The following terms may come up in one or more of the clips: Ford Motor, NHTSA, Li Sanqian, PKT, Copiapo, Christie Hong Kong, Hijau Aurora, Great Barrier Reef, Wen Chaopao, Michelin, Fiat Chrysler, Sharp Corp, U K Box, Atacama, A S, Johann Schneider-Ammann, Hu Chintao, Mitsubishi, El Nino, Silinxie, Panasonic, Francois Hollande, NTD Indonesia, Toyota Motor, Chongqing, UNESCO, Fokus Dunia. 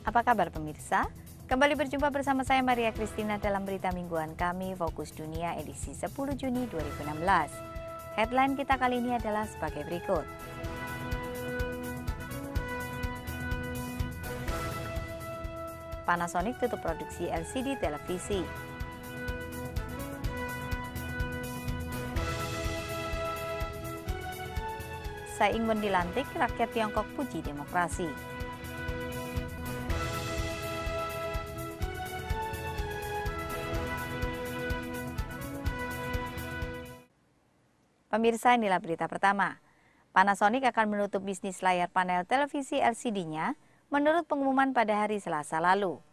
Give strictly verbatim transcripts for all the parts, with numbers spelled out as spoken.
Apa kabar pemirsa? Kembali berjumpa bersama saya Maria Kristina dalam berita mingguan kami Fokus Dunia edisi sepuluh Juni dua ribu enam belas. Headline kita kali ini adalah sebagai berikut. Panasonic tutup produksi L C D televisi. Tsai Ing-wen dilantik, rakyat Tiongkok puji demokrasi. Pemirsa, inilah berita pertama. Panasonic akan menutup bisnis layar panel televisi L C D-nya menurut pengumuman pada hari Selasa lalu.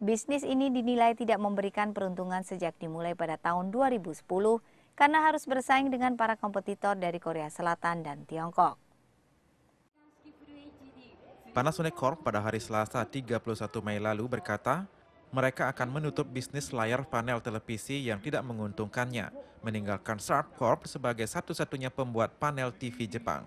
Bisnis ini dinilai tidak memberikan peruntungan sejak dimulai pada tahun dua ribu sepuluh karena harus bersaing dengan para kompetitor dari Korea Selatan dan Tiongkok. Panasonic Corp pada hari Selasa tiga puluh satu Mei lalu berkata, mereka akan menutup bisnis layar panel televisi yang tidak menguntungkannya, meninggalkan Sharp Corp sebagai satu-satunya pembuat panel T V Jepang.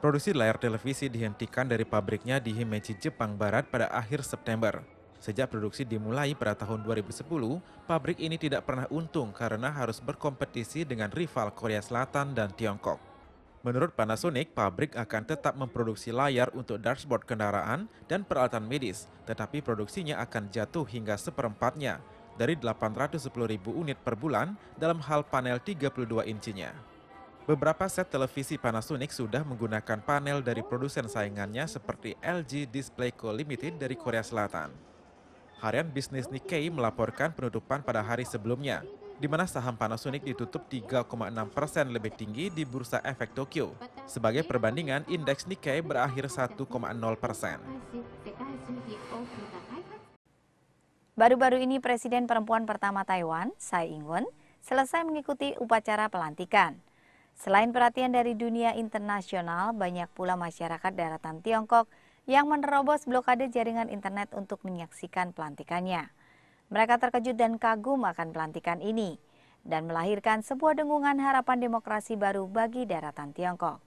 Produksi layar televisi dihentikan dari pabriknya di Himeji, Jepang Barat pada akhir September. Sejak produksi dimulai pada tahun dua ribu sepuluh, pabrik ini tidak pernah untung karena harus berkompetisi dengan rival Korea Selatan dan Tiongkok. Menurut Panasonic, pabrik akan tetap memproduksi layar untuk dashboard kendaraan dan peralatan medis, tetapi produksinya akan jatuh hingga seperempatnya, dari delapan ratus sepuluh ribu unit per bulan dalam hal panel tiga puluh dua inci-nya. Beberapa set televisi Panasonic sudah menggunakan panel dari produsen saingannya seperti L G Display Co. Limited dari Korea Selatan. Harian bisnis Nikkei melaporkan penutupan pada hari sebelumnya, di mana saham Panasonic ditutup tiga koma enam persen lebih tinggi di Bursa Efek Tokyo. Sebagai perbandingan, indeks Nikkei berakhir satu koma nol persen. Baru-baru ini Presiden Perempuan pertama Taiwan, Tsai Ing-wen, selesai mengikuti upacara pelantikan. Selain perhatian dari dunia internasional, banyak pula masyarakat daratan Tiongkok yang menerobos blokade jaringan internet untuk menyaksikan pelantikannya. Mereka terkejut dan kagum akan pelantikan ini dan melahirkan sebuah dengungan harapan demokrasi baru bagi daratan Tiongkok.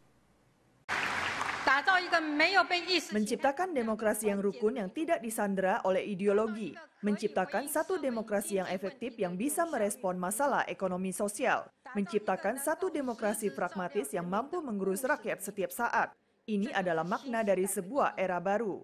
Menciptakan demokrasi yang rukun yang tidak disandera oleh ideologi, menciptakan satu demokrasi yang efektif yang bisa merespon masalah ekonomi sosial, menciptakan satu demokrasi pragmatis yang mampu mengurus rakyat setiap saat. Ini adalah makna dari sebuah era baru.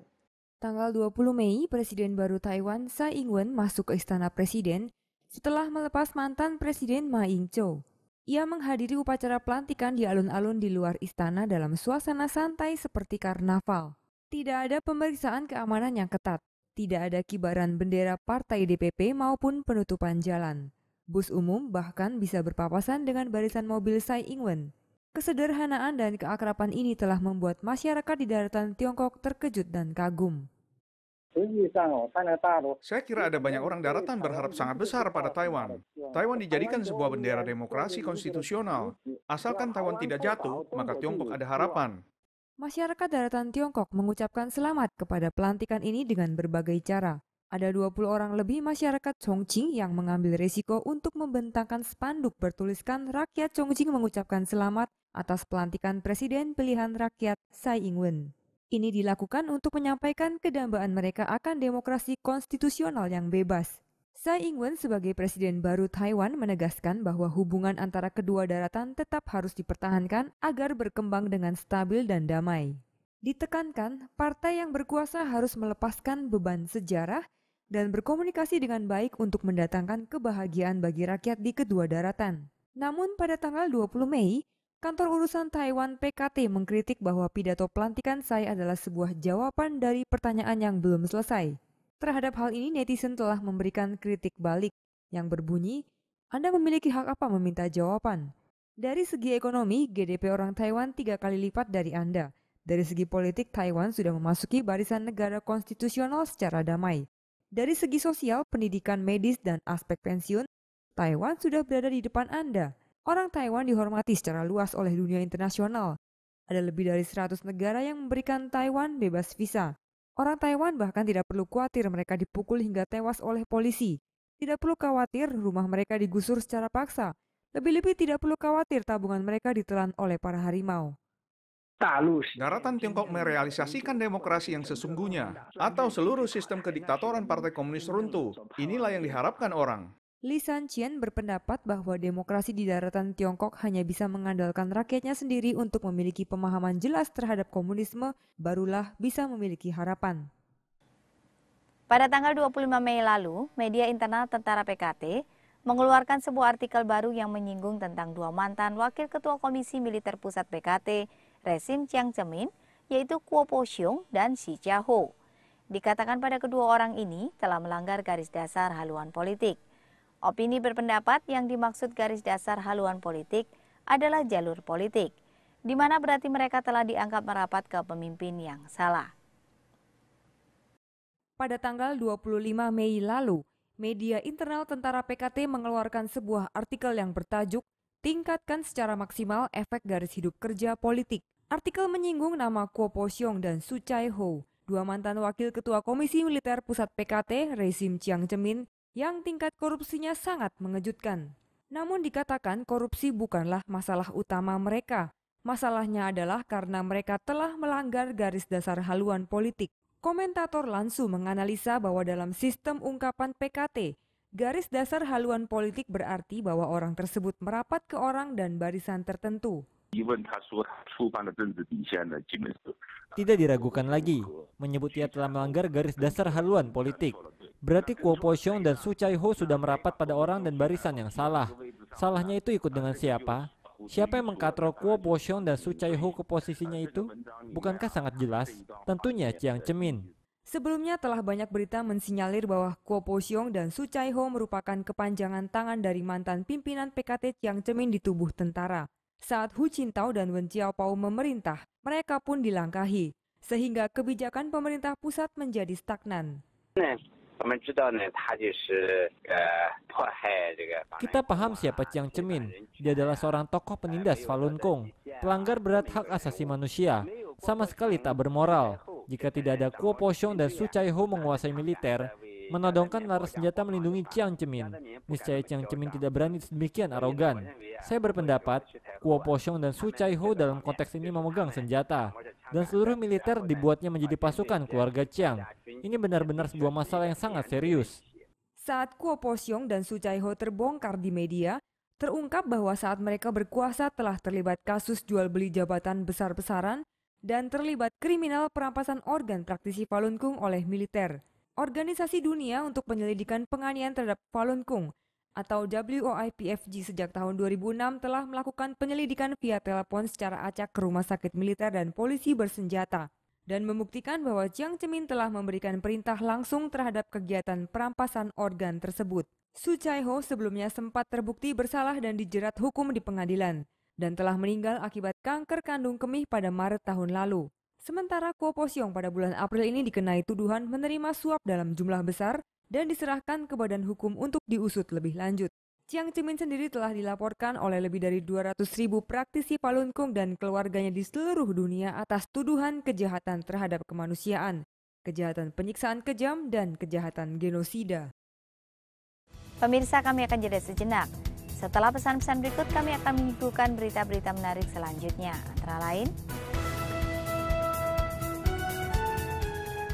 Tanggal dua puluh Mei, Presiden baru Taiwan, Tsai Ing-wen, masuk ke Istana Presiden setelah melepas mantan Presiden Ma Ying-jeou. Ia menghadiri upacara pelantikan di alun-alun di luar istana dalam suasana santai seperti karnaval. Tidak ada pemeriksaan keamanan yang ketat, tidak ada kibaran bendera partai D P P maupun penutupan jalan. Bus umum bahkan bisa berpapasan dengan barisan mobil Tsai Ing-wen. Kesederhanaan dan keakraban ini telah membuat masyarakat di daratan Tiongkok terkejut dan kagum. Saya kira ada banyak orang daratan berharap sangat besar pada Taiwan. Taiwan dijadikan sebuah bendera demokrasi konstitusional. Asalkan Taiwan tidak jatuh, maka Tiongkok ada harapan. Masyarakat daratan Tiongkok mengucapkan selamat kepada pelantikan ini dengan berbagai cara. Ada dua puluh orang lebih masyarakat Chongqing yang mengambil resiko untuk membentangkan spanduk bertuliskan rakyat Chongqing mengucapkan selamat atas pelantikan Presiden pilihan rakyat Tsai Ing-wen. Ini dilakukan untuk menyampaikan kedambaan mereka akan demokrasi konstitusional yang bebas. Tsai Ing-wen sebagai Presiden baru Taiwan menegaskan bahwa hubungan antara kedua daratan tetap harus dipertahankan agar berkembang dengan stabil dan damai. Ditekankan, partai yang berkuasa harus melepaskan beban sejarah dan berkomunikasi dengan baik untuk mendatangkan kebahagiaan bagi rakyat di kedua daratan. Namun pada tanggal dua puluh Mei, Kantor Urusan Taiwan P K T mengkritik bahwa pidato pelantikan Tsai adalah sebuah jawaban dari pertanyaan yang belum selesai. Terhadap hal ini, netizen telah memberikan kritik balik yang berbunyi, "Anda memiliki hak apa meminta jawaban? Dari segi ekonomi, G D P orang Taiwan tiga kali lipat dari Anda. Dari segi politik, Taiwan sudah memasuki barisan negara konstitusional secara damai. Dari segi sosial, pendidikan medis, dan aspek pensiun, Taiwan sudah berada di depan Anda." Orang Taiwan dihormati secara luas oleh dunia internasional. Ada lebih dari seratus negara yang memberikan Taiwan bebas visa. Orang Taiwan bahkan tidak perlu khawatir mereka dipukul hingga tewas oleh polisi. Tidak perlu khawatir rumah mereka digusur secara paksa. Lebih-lebih tidak perlu khawatir tabungan mereka ditelan oleh para harimau. Daratan Tiongkok merealisasikan demokrasi yang sesungguhnya, atau seluruh sistem kediktatoran Partai Komunis runtuh. Inilah yang diharapkan orang. Li Sanqian berpendapat bahwa demokrasi di daratan Tiongkok hanya bisa mengandalkan rakyatnya sendiri untuk memiliki pemahaman jelas terhadap komunisme, barulah bisa memiliki harapan. Pada tanggal dua puluh lima Mei lalu, media internal tentara P K T mengeluarkan sebuah artikel baru yang menyinggung tentang dua mantan Wakil Ketua Komisi Militer Pusat P K T, resim Jiang Zemin, yaitu Guo Boxiong dan Xu Caihou. Dikatakan pada kedua orang ini telah melanggar garis dasar haluan politik. Opini berpendapat yang dimaksud garis dasar haluan politik adalah jalur politik, di mana berarti mereka telah dianggap merapat ke pemimpin yang salah. Pada tanggal dua puluh lima Mei lalu, media internal tentara P K T mengeluarkan sebuah artikel yang bertajuk Tingkatkan Secara Maksimal Efek Garis Hidup Kerja Politik. Artikel menyinggung nama Guo Boxiong dan Xu Caihou, dua mantan Wakil Ketua Komisi Militer Pusat P K T, rezim Jiang Zemin, yang tingkat korupsinya sangat mengejutkan. Namun dikatakan korupsi bukanlah masalah utama mereka. Masalahnya adalah karena mereka telah melanggar garis dasar haluan politik. Komentator langsung menganalisa bahwa dalam sistem ungkapan P K T, garis dasar haluan politik berarti bahwa orang tersebut merapat ke orang dan barisan tertentu. Tidak diragukan lagi, menyebut ia telah melanggar garis dasar haluan politik. Berarti Guo Boxiong dan Xu Caihou sudah merapat pada orang dan barisan yang salah. Salahnya itu ikut dengan siapa? Siapa yang mengkatrol Guo Boxiong dan Xu Caihou ke posisinya itu? Bukankah sangat jelas? Tentunya Jiang Zemin. Sebelumnya telah banyak berita mensinyalir bahwa Guo Boxiong dan Xu Caihou merupakan kepanjangan tangan dari mantan pimpinan P K T Jiang Zemin di tubuh tentara. Saat Hu Chintao dan Wen Chaopao memerintah, mereka pun dilangkahi, sehingga kebijakan pemerintah pusat menjadi stagnan. Kita paham siapa Jiang Zemin. Dia adalah seorang tokoh penindas Falun Gong, pelanggar berat hak asasi manusia, sama sekali tak bermoral. Jika tidak ada Guo Boxiong dan Xu Caihou menguasai militer, menodongkan laras senjata melindungi Jiang Zemin, niscaya Jiang Zemin tidak berani sedemikian arogan. Saya berpendapat, Guo Boxiong dan Xu Caihou dalam konteks ini memegang senjata, dan seluruh militer dibuatnya menjadi pasukan keluarga Jiang. Ini benar-benar sebuah masalah yang sangat serius. Saat Guo Boxiong dan Xu Caihou terbongkar di media, terungkap bahwa saat mereka berkuasa telah terlibat kasus jual-beli jabatan besar-besaran dan terlibat kriminal perampasan organ praktisi Falun Gong oleh militer. Organisasi Dunia untuk Penyelidikan Penganiayaan terhadap Falun Gong atau W O I P F G sejak tahun dua ribu enam telah melakukan penyelidikan via telepon secara acak ke rumah sakit militer dan polisi bersenjata dan membuktikan bahwa Jiang Zemin telah memberikan perintah langsung terhadap kegiatan perampasan organ tersebut. Xu Caihou sebelumnya sempat terbukti bersalah dan dijerat hukum di pengadilan dan telah meninggal akibat kanker kandung kemih pada Maret tahun lalu. Sementara Guo Boxiong pada bulan April ini dikenai tuduhan menerima suap dalam jumlah besar dan diserahkan ke badan hukum untuk diusut lebih lanjut. Jiang Zemin sendiri telah dilaporkan oleh lebih dari dua ratus ribu praktisi Falun Gong dan keluarganya di seluruh dunia atas tuduhan kejahatan terhadap kemanusiaan, kejahatan penyiksaan kejam, dan kejahatan genosida. Pemirsa, kami akan jeda sejenak. Setelah pesan-pesan berikut, kami akan menyuguhkan berita-berita menarik selanjutnya. Antara lain,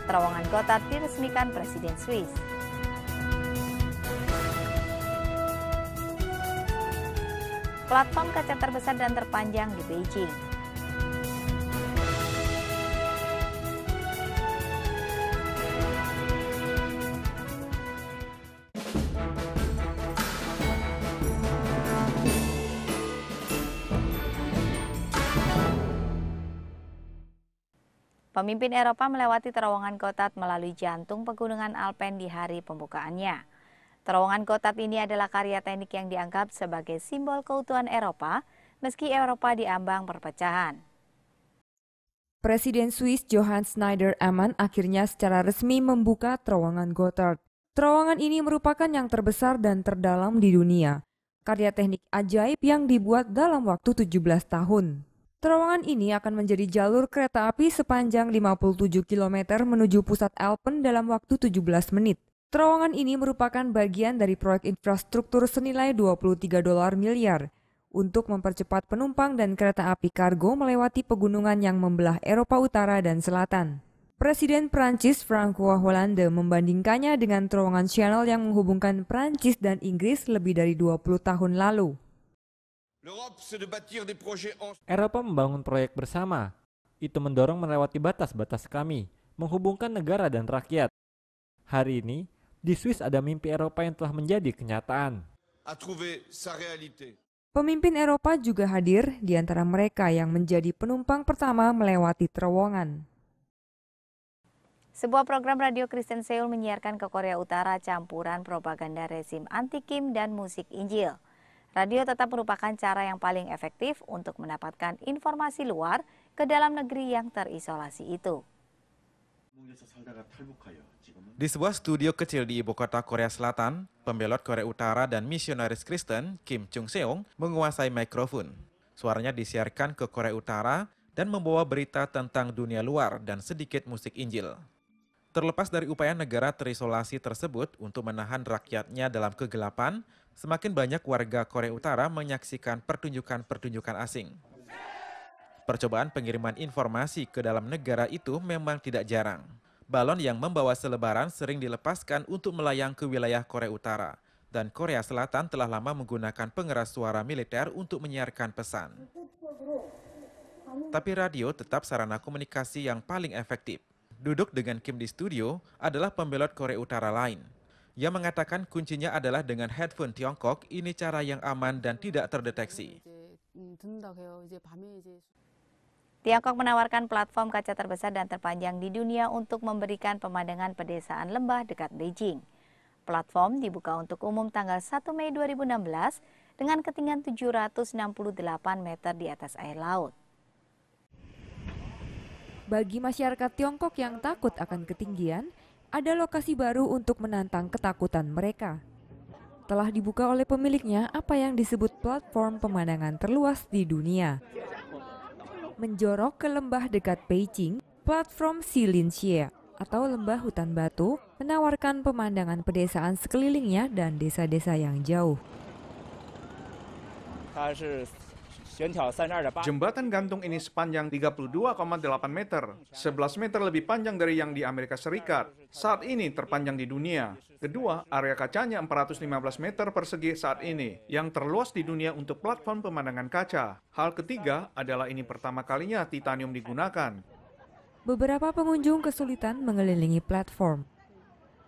terowongan Gotthard diresmikan Presiden Swiss. Platform kaca terbesar dan terpanjang di Beijing. Pemimpin Eropa melewati terowongan Gotthard melalui jantung pegunungan Alpen di hari pembukaannya. Terowongan Gotthard ini adalah karya teknik yang dianggap sebagai simbol keutuhan Eropa, meski Eropa diambang perpecahan. Presiden Swiss Johann Schneider-Ammann akhirnya secara resmi membuka terowongan Gotthard. Terowongan ini merupakan yang terbesar dan terdalam di dunia. Karya teknik ajaib yang dibuat dalam waktu tujuh belas tahun. Terowongan ini akan menjadi jalur kereta api sepanjang lima puluh tujuh kilometer menuju pusat Alpen dalam waktu tujuh belas menit. Terowongan ini merupakan bagian dari proyek infrastruktur senilai dua puluh tiga dolar miliar. untuk mempercepat penumpang dan kereta api kargo melewati pegunungan yang membelah Eropa Utara dan Selatan. Presiden Prancis Francois Hollande membandingkannya dengan terowongan Channel yang menghubungkan Prancis dan Inggris lebih dari dua puluh tahun lalu. Eropa membangun proyek bersama. Itu mendorong melewati batas-batas kami, menghubungkan negara dan rakyat. Hari ini, di Swiss ada mimpi Eropa yang telah menjadi kenyataan. Pemimpin Eropa juga hadir, di antara mereka yang menjadi penumpang pertama melewati terowongan. Sebuah program radio Kristen Seoul menyiarkan ke Korea Utara campuran propaganda rezim anti-Kim dan musik Injil. Radio tetap merupakan cara yang paling efektif untuk mendapatkan informasi luar ke dalam negeri yang terisolasi itu. Di sebuah studio kecil di ibu kota Korea Selatan, pembelot Korea Utara dan misionaris Kristen Kim Chung-seong menguasai mikrofon. Suaranya disiarkan ke Korea Utara dan membawa berita tentang dunia luar dan sedikit musik Injil. Terlepas dari upaya negara terisolasi tersebut untuk menahan rakyatnya dalam kegelapan, semakin banyak warga Korea Utara menyaksikan pertunjukan-pertunjukan asing. Percobaan pengiriman informasi ke dalam negara itu memang tidak jarang. Balon yang membawa selebaran sering dilepaskan untuk melayang ke wilayah Korea Utara, dan Korea Selatan telah lama menggunakan pengeras suara militer untuk menyiarkan pesan. Tapi radio tetap sarana komunikasi yang paling efektif. Duduk dengan Kim di studio adalah pembelot Korea Utara lain. Ia mengatakan kuncinya adalah dengan headphone Tiongkok, ini cara yang aman dan tidak terdeteksi. Tiongkok menawarkan platform kaca terbesar dan terpanjang di dunia untuk memberikan pemandangan pedesaan lembah dekat Beijing. Platform dibuka untuk umum tanggal satu Mei dua ribu enam belas dengan ketinggian tujuh ratus enam puluh delapan meter di atas air laut. Bagi masyarakat Tiongkok yang takut akan ketinggian, ada lokasi baru untuk menantang ketakutan mereka. Telah dibuka oleh pemiliknya apa yang disebut platform pemandangan terluas di dunia. Menjorok ke lembah dekat Beijing, platform Silinxie atau lembah hutan batu menawarkan pemandangan pedesaan sekelilingnya dan desa-desa yang jauh. Jembatan gantung ini sepanjang tiga puluh dua koma delapan meter, sebelas meter lebih panjang dari yang di Amerika Serikat. Saat ini terpanjang di dunia. Kedua, area kacanya empat ratus lima belas meter persegi saat ini, yang terluas di dunia untuk platform pemandangan kaca. Hal ketiga adalah ini pertama kalinya titanium digunakan. Beberapa pengunjung kesulitan mengelilingi platform.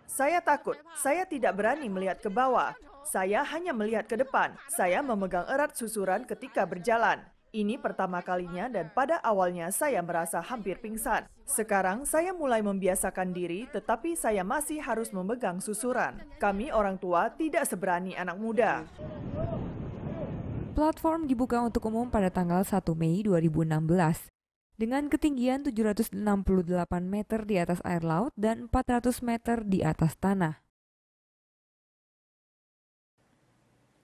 Saya takut, saya tidak berani melihat ke bawah. Saya hanya melihat ke depan. Saya memegang erat susuran ketika berjalan. Ini pertama kalinya dan pada awalnya saya merasa hampir pingsan. Sekarang saya mulai membiasakan diri, tetapi saya masih harus memegang susuran. Kami orang tua tidak seberani anak muda. Platform dibuka untuk umum pada tanggal satu Mei dua ribu enam belas. Dengan ketinggian tujuh ratus enam puluh delapan meter di atas air laut dan empat ratus meter di atas tanah.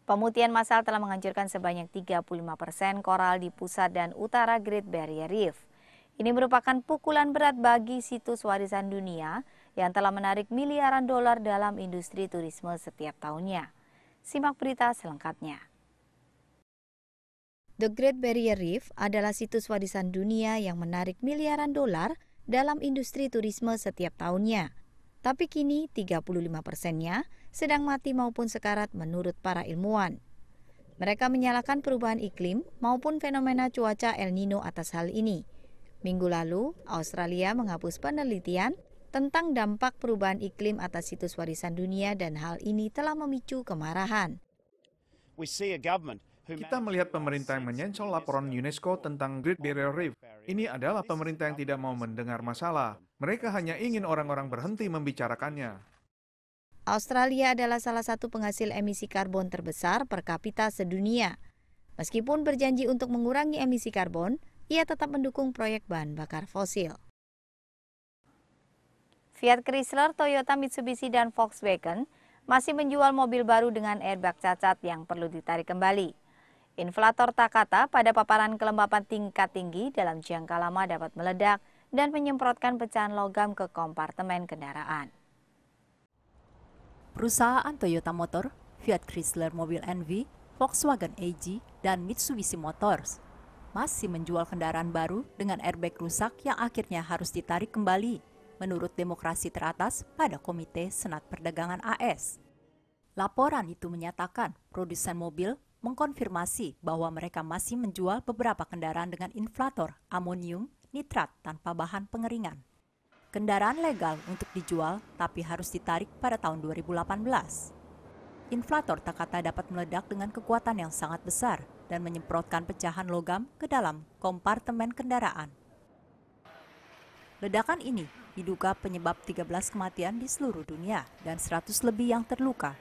Pemutihan massal telah menghancurkan sebanyak tiga puluh lima persen koral di pusat dan utara Great Barrier Reef. Ini merupakan pukulan berat bagi situs warisan dunia yang telah menarik miliaran dolar dalam industri turisme setiap tahunnya. Simak berita selengkapnya. The Great Barrier Reef adalah situs warisan dunia yang menarik miliaran dolar dalam industri turisme setiap tahunnya. Tapi kini tiga puluh lima persennya sedang mati maupun sekarat menurut para ilmuwan. Mereka menyalahkan perubahan iklim maupun fenomena cuaca El Nino atas hal ini. Minggu lalu, Australia menghapus penelitian tentang dampak perubahan iklim atas situs warisan dunia dan hal ini telah memicu kemarahan. Kita melihat pemerintah yang menyensor laporan UNESCO tentang Great Barrier Reef. Ini adalah pemerintah yang tidak mau mendengar masalah. Mereka hanya ingin orang-orang berhenti membicarakannya. Australia adalah salah satu penghasil emisi karbon terbesar per kapita sedunia. Meskipun berjanji untuk mengurangi emisi karbon, ia tetap mendukung proyek bahan bakar fosil. Fiat Chrysler, Toyota, Mitsubishi, dan Volkswagen masih menjual mobil baru dengan airbag cacat yang perlu ditarik kembali. Inflator Takata pada paparan kelembapan tingkat tinggi dalam jangka lama dapat meledak dan menyemprotkan pecahan logam ke kompartemen kendaraan. Perusahaan Toyota Motor, Fiat Chrysler Mobil N V, Volkswagen A G, dan Mitsubishi Motors masih menjual kendaraan baru dengan airbag rusak yang akhirnya harus ditarik kembali menurut demokrasi teratas pada Komite Senat Perdagangan A S. Laporan itu menyatakan produsen mobil mengkonfirmasi bahwa mereka masih menjual beberapa kendaraan dengan inflator amonium nitrat tanpa bahan pengeringan. Kendaraan legal untuk dijual tapi harus ditarik pada tahun dua ribu delapan belas. Inflator Takata dapat meledak dengan kekuatan yang sangat besar dan menyemprotkan pecahan logam ke dalam kompartemen kendaraan. Ledakan ini diduga penyebab tiga belas kematian di seluruh dunia dan seratus lebih yang terluka.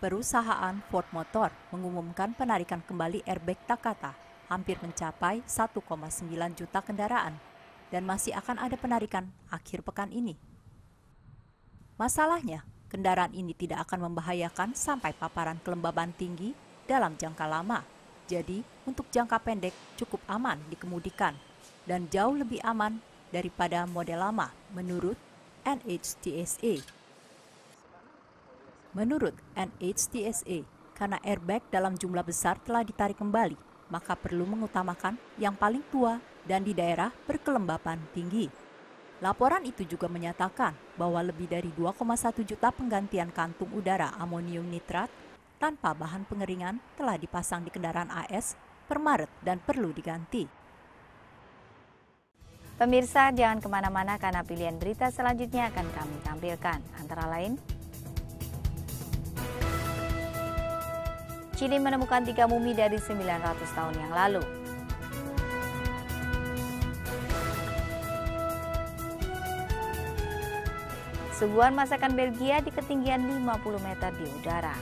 Perusahaan Ford Motor mengumumkan penarikan kembali airbag Takata hampir mencapai satu koma sembilan juta kendaraan dan masih akan ada penarikan akhir pekan ini. Masalahnya, kendaraan ini tidak akan membahayakan sampai paparan kelembaban tinggi dalam jangka lama. Jadi, untuk jangka pendek cukup aman dikemudikan dan jauh lebih aman daripada model lama menurut N H T S A. Menurut N H T S A, karena airbag dalam jumlah besar telah ditarik kembali, maka perlu mengutamakan yang paling tua dan di daerah berkelembapan tinggi. Laporan itu juga menyatakan bahwa lebih dari dua koma satu juta penggantian kantung udara amonium nitrat tanpa bahan pengeringan telah dipasang di kendaraan A S per Maret dan perlu diganti. Pemirsa, jangan kemana-mana karena pilihan berita selanjutnya akan kami tampilkan. Antara lain, Chili menemukan tiga mumi dari sembilan ratus tahun yang lalu. Suguhan masakan Belgia di ketinggian lima puluh meter di udara.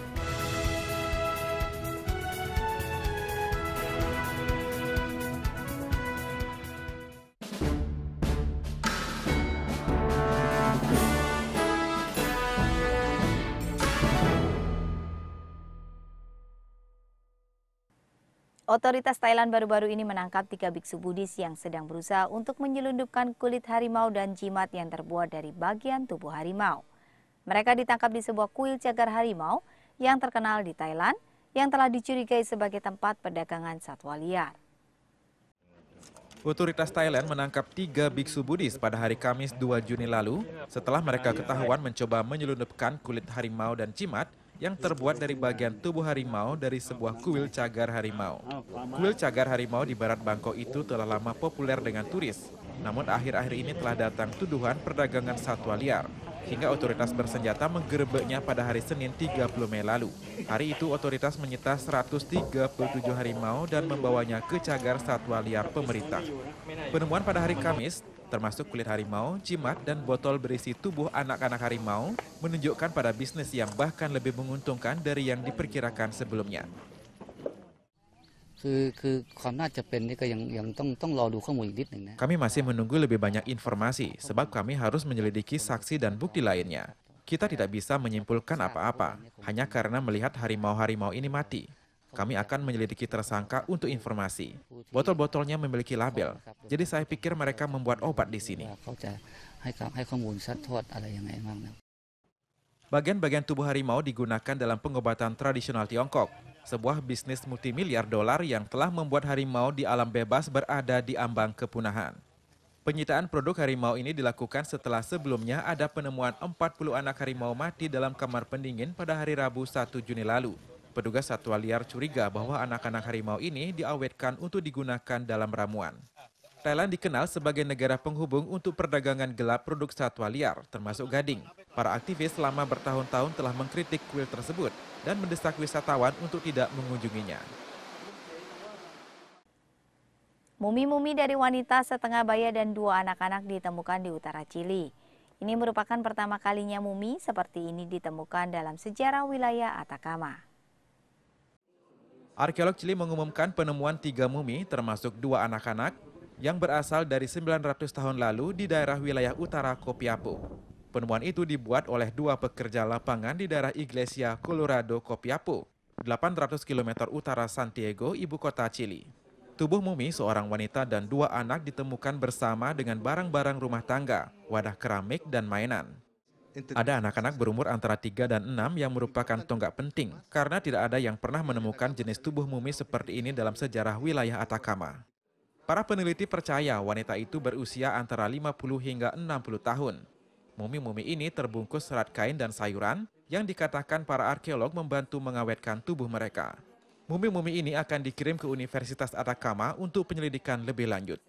Otoritas Thailand baru-baru ini menangkap tiga biksu Buddhis yang sedang berusaha untuk menyelundupkan kulit harimau dan jimat yang terbuat dari bagian tubuh harimau. Mereka ditangkap di sebuah kuil cagar harimau yang terkenal di Thailand yang telah dicurigai sebagai tempat perdagangan satwa liar. Otoritas Thailand menangkap tiga biksu Buddhis pada hari Kamis dua Juni lalu setelah mereka ketahuan mencoba menyelundupkan kulit harimau dan jimat yang terbuat dari bagian tubuh harimau dari sebuah kuil cagar harimau. Kuil cagar harimau di barat Bangkok itu telah lama populer dengan turis, namun akhir-akhir ini telah datang tuduhan perdagangan satwa liar, hingga otoritas bersenjata menggerebeknya pada hari Senin tiga puluh Mei lalu. Hari itu otoritas menyita seratus tiga puluh tujuh harimau dan membawanya ke cagar satwa liar pemerintah. Penemuan pada hari Kamis, termasuk kulit harimau, jimat, dan botol berisi tubuh anak-anak harimau menunjukkan pada bisnis yang bahkan lebih menguntungkan dari yang diperkirakan sebelumnya. Kami masih menunggu lebih banyak informasi sebab kami harus menyelidiki saksi dan bukti lainnya. Kita tidak bisa menyimpulkan apa-apa hanya karena melihat harimau-harimau ini mati. Kami akan menyelidiki tersangka untuk informasi. Botol-botolnya memiliki label, jadi saya pikir mereka membuat obat di sini. Bagian-bagian tubuh harimau digunakan dalam pengobatan tradisional Tiongkok, sebuah bisnis multimiliar dolar yang telah membuat harimau di alam bebas berada di ambang kepunahan. Penyitaan produk harimau ini dilakukan setelah sebelumnya ada penemuan empat puluh anak harimau mati dalam kamar pendingin pada hari Rabu satu Juni lalu. Petugas satwa liar curiga bahwa anak-anak harimau ini diawetkan untuk digunakan dalam ramuan. Thailand dikenal sebagai negara penghubung untuk perdagangan gelap produk satwa liar, termasuk gading. Para aktivis selama bertahun-tahun telah mengkritik kuil tersebut dan mendesak wisatawan untuk tidak mengunjunginya. Mumi-mumi dari wanita setengah baya dan dua anak-anak ditemukan di utara Chili. Ini merupakan pertama kalinya mumi seperti ini ditemukan dalam sejarah wilayah Atacama. Arkeolog Chili mengumumkan penemuan tiga mumi, termasuk dua anak-anak, yang berasal dari sembilan ratus tahun lalu di daerah wilayah utara Copiapo. Penemuan itu dibuat oleh dua pekerja lapangan di daerah Iglesia Colorado Copiapo, delapan ratus kilometer utara Santiago, ibu kota Chili. Tubuh mumi seorang wanita dan dua anak ditemukan bersama dengan barang-barang rumah tangga, wadah keramik dan mainan. Ada anak-anak berumur antara tiga dan enam yang merupakan tonggak penting karena tidak ada yang pernah menemukan jenis tubuh mumi seperti ini dalam sejarah wilayah Atacama. Para peneliti percaya wanita itu berusia antara lima puluh hingga enam puluh tahun. Mumi-mumi ini terbungkus serat kain dan sayuran yang dikatakan para arkeolog membantu mengawetkan tubuh mereka. Mumi-mumi ini akan dikirim ke Universitas Atacama untuk penyelidikan lebih lanjut.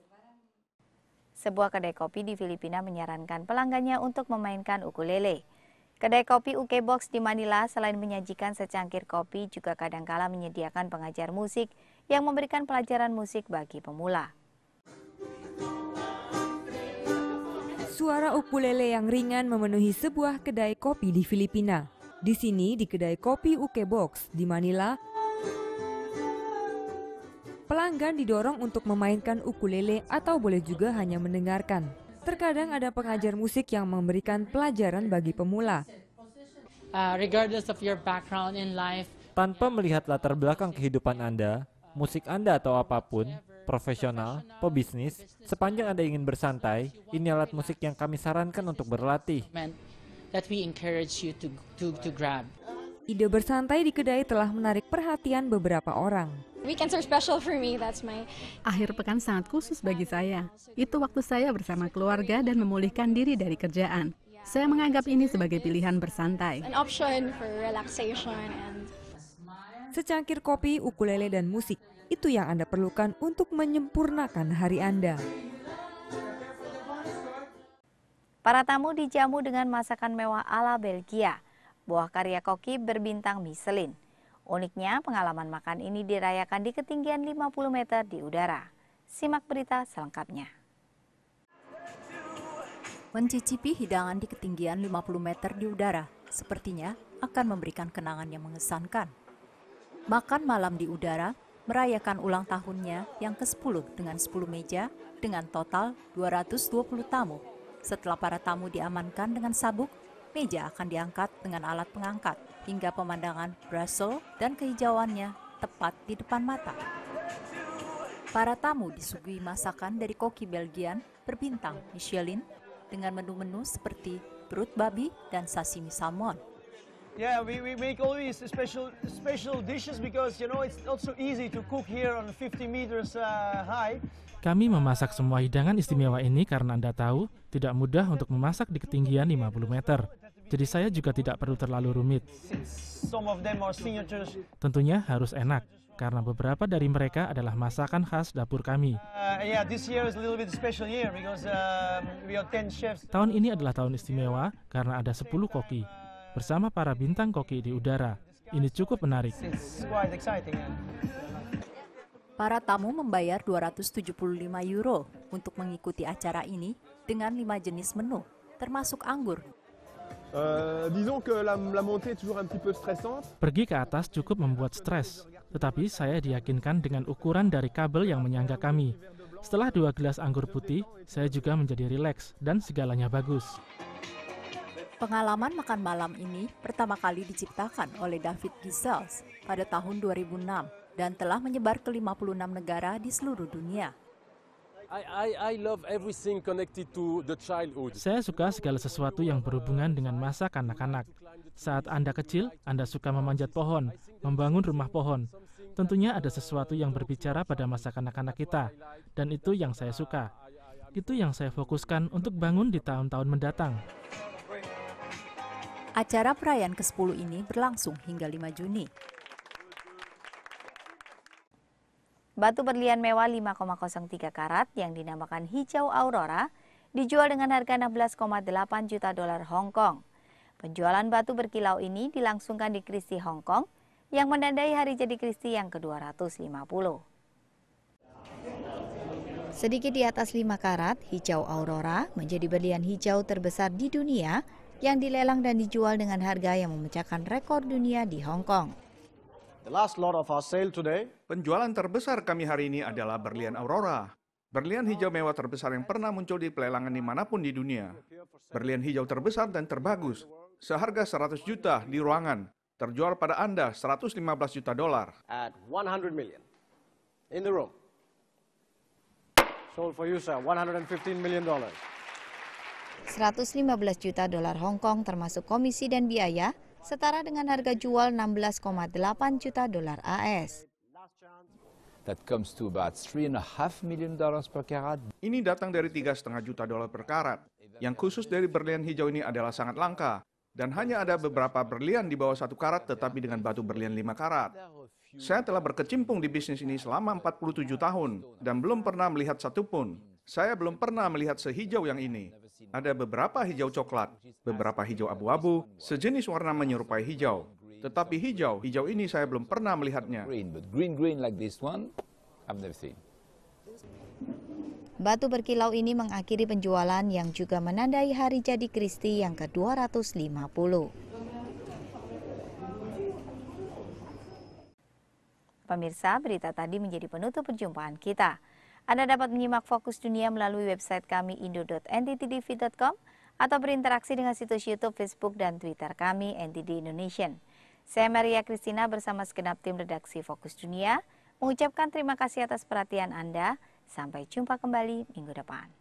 Sebuah kedai kopi di Filipina menyarankan pelanggannya untuk memainkan ukulele. Kedai kopi U K Box di Manila selain menyajikan secangkir kopi juga kadangkala menyediakan pengajar musik yang memberikan pelajaran musik bagi pemula. Suara ukulele yang ringan memenuhi sebuah kedai kopi di Filipina. Di sini di kedai kopi U K Box di Manila, pelanggan didorong untuk memainkan ukulele atau boleh juga hanya mendengarkan. Terkadang ada pengajar musik yang memberikan pelajaran bagi pemula. Uh, regardless of your background in life, tanpa melihat latar belakang kehidupan Anda, musik Anda atau apapun, profesional, pebisnis, sepanjang Anda ingin bersantai, ini alat musik yang kami sarankan untuk berlatih. Ide bersantai di kedai telah menarik perhatian beberapa orang. Weekends are special for me, that's my... Akhir pekan sangat khusus bagi saya. Itu waktu saya bersama keluarga dan memulihkan diri dari kerjaan. Saya menganggap ini sebagai pilihan bersantai. An option for relaxation and... Secangkir kopi, ukulele, dan musik, itu yang Anda perlukan untuk menyempurnakan hari Anda. Para tamu dijamu dengan masakan mewah ala Belgia, buah karya koki berbintang Michelin. Uniknya, pengalaman makan ini dirayakan di ketinggian lima puluh meter di udara. Simak berita selengkapnya. Mencicipi hidangan di ketinggian lima puluh meter di udara, sepertinya akan memberikan kenangan yang mengesankan. Makan malam di udara merayakan ulang tahunnya yang ke sepuluh dengan sepuluh meja dengan total dua ratus dua puluh tamu. Setelah para tamu diamankan dengan sabuk, meja akan diangkat dengan alat pengangkat hingga pemandangan Brussels dan kehijauannya tepat di depan mata. Para tamu disuguhi masakan dari koki Belgian berbintang Michelin dengan menu-menu seperti perut babi dan sashimi salmon. Yeah, we, we make always special special dishes because you know it's not so easy to cook here on fifty meters uh, high. Kami memasak semua hidangan istimewa ini karena Anda tahu tidak mudah untuk memasak di ketinggian lima puluh meter. Jadi saya juga tidak perlu terlalu rumit. Some of them are signatures. Tentunya harus enak karena beberapa dari mereka adalah masakan khas dapur kami. Uh, yeah, this year is a little bit special year because uh, we are ten chefs. Tahun ini adalah tahun istimewa karena ada sepuluh koki. Bersama para bintang koki di udara. Ini cukup menarik. Para tamu membayar dua ratus tujuh puluh lima euro untuk mengikuti acara ini dengan lima jenis menu, termasuk anggur. Pergi ke atas cukup membuat stres, tetapi saya diyakinkan dengan ukuran dari kabel yang menyangga kami. Setelah dua gelas anggur putih, saya juga menjadi rileks dan segalanya bagus. Pengalaman makan malam ini pertama kali diciptakan oleh David Gisels pada tahun dua ribu enam dan telah menyebar ke lima puluh enam negara di seluruh dunia. I, I, I love everything connected to the childhood. Saya suka segala sesuatu yang berhubungan dengan masa kanak-kanak. Saat Anda kecil, Anda suka memanjat pohon, membangun rumah pohon. Tentunya ada sesuatu yang berbicara pada masa kanak-kanak kita, dan itu yang saya suka. Itu yang saya fokuskan untuk bangun di tahun-tahun mendatang. Acara perayaan ke sepuluh ini berlangsung hingga lima Juni. Batu berlian mewah lima koma nol tiga karat yang dinamakan Hijau Aurora dijual dengan harga enam belas koma delapan juta dolar Hong Kong. Penjualan batu berkilau ini dilangsungkan di Christie Hong Kong yang menandai hari jadi Christie yang ke dua ratus lima puluh. Sedikit di atas lima karat, Hijau Aurora menjadi berlian hijau terbesar di dunia yang dilelang dan dijual dengan harga yang memecahkan rekor dunia di Hong Kong. Penjualan terbesar kami hari ini adalah berlian Aurora. Berlian hijau mewah terbesar yang pernah muncul di pelelangan dimanapun di dunia. Berlian hijau terbesar dan terbagus, seharga seratus juta di ruangan, terjual pada Anda seratus lima belas juta dolar. At one hundred million in the room. Sold for you, sir, one hundred fifteen million dollars. seratus lima belas juta dolar Hong Kong termasuk komisi dan biaya, setara dengan harga jual enam belas koma delapan juta dolar A S. That comes to about three and a half million dollars per karat. Ini datang dari tiga koma lima juta dolar per karat. Yang khusus dari berlian hijau ini adalah sangat langka, dan hanya ada beberapa berlian di bawah satu karat tetapi dengan batu berlian lima karat. Saya telah berkecimpung di bisnis ini selama empat puluh tujuh tahun, dan belum pernah melihat satupun. Saya belum pernah melihat sehijau yang ini. Ada beberapa hijau coklat, beberapa hijau abu-abu, sejenis warna menyerupai hijau. Tetapi hijau, hijau ini saya belum pernah melihatnya. Batu berkilau ini mengakhiri penjualan yang juga menandai hari jadi Christie yang ke dua ratus lima puluh. Pemirsa, berita tadi menjadi penutup perjumpaan kita. Anda dapat menyimak Fokus Dunia melalui website kami indo dot n t t d v dot com atau berinteraksi dengan situs YouTube, Facebook, dan Twitter kami N T D Indonesian. Saya Maria Kristina bersama segenap tim redaksi Fokus Dunia mengucapkan terima kasih atas perhatian Anda. Sampai jumpa kembali minggu depan.